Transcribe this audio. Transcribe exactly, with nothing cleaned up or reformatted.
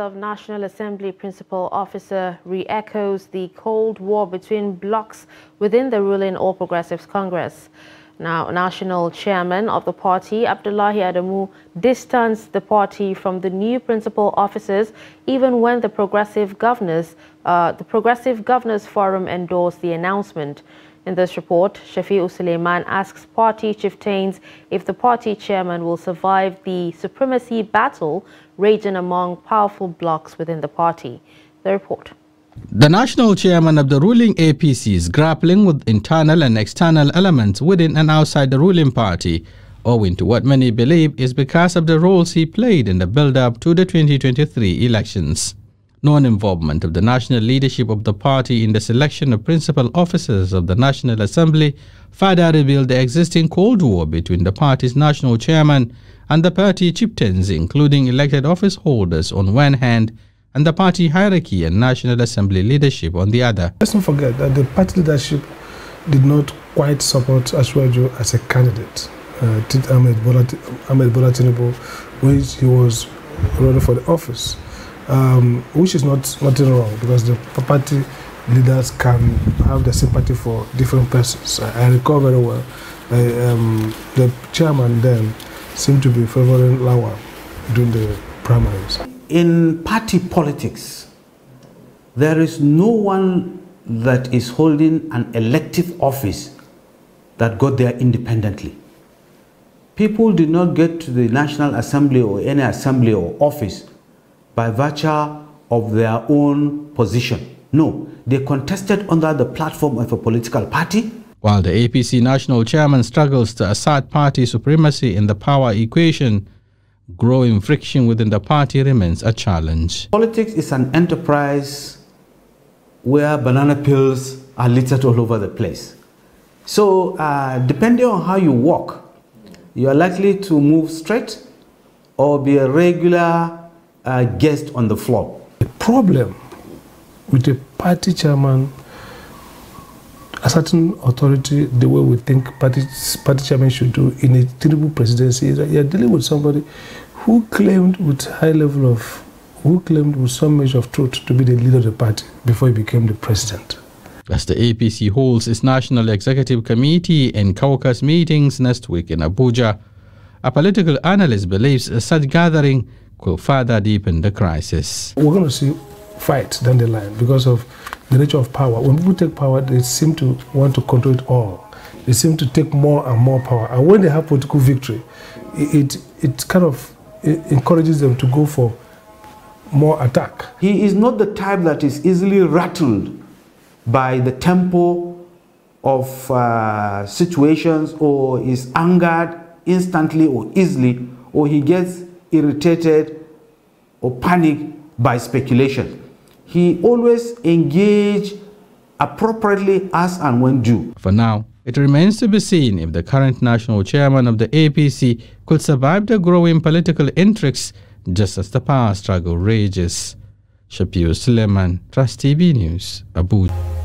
Of National Assembly Principal Officer re-echoes the Cold War between blocs within the ruling All Progressives Congress. Now, National Chairman of the party, Abdullahi Adamu, distanced the party from the new principal officers even when the Progressive Governors, uh, the Progressive Governors Forum endorsed the announcement. In this report, Shafi'u Suleiman asks party chieftains if the party chairman will survive the supremacy battle raging among powerful blocs within the party. The report. The national chairman of the ruling A P C is grappling with internal and external elements within and outside the ruling party, owing to what many believe is because of the roles he played in the build-up to the twenty twenty-three elections. Non-involvement of the national leadership of the party in the selection of principal officers of the National Assembly further revealed the existing Cold War between the party's national chairman and the party chieftains, including elected office holders on one hand and the party hierarchy and National Assembly leadership on the other. Let's not forget that the party leadership did not quite support Ashwaju as a candidate. Uh, Ahmed Bola, Ahmed Bola Tinubu, which he was running for the office. Um, which is not nothing wrong, because the party leaders can have the sympathy for different persons. I, I recall very well uh, um, the chairman then seemed to be favoring Lawa during the primaries. In party politics, there is no one that is holding an elective office that got there independently. People did not get to the National Assembly or any assembly or office by virtue of their own position. No, they contested under the platform of a political party. While the A P C national chairman struggles to assert party supremacy in the power equation, growing friction within the party remains a challenge. Politics is an enterprise where banana peels are littered all over the place. So uh, depending on how you walk, you are likely to move straight or be a regular Uh, guest on the floor. The problem with a party chairman, a certain authority, the way we think party, party chairman should do in a terrible presidency, is that you're dealing with somebody who claimed with high level of, who claimed with some measure of truth to be the leader of the party before he became the president. As the A P C holds its National Executive Committee and caucus meetings next week in Abuja, a political analyst believes such gathering will further deepen the crisis. We're going to see fights down the line because of the nature of power. When people take power, they seem to want to control it all. They seem to take more and more power. And when they have political victory, it, it, it kind of it encourages them to go for more attack. He is not the type that is easily rattled by the tempo of uh, situations, or is angered instantly or easily, or he gets irritated or panicked by speculation. He always engages appropriately as and when due. For now, it remains to be seen if the current national chairman of the A P C could survive the growing political intrigues just as the power struggle rages. Shafi'u Suleiman, Trust T V News, Abuja.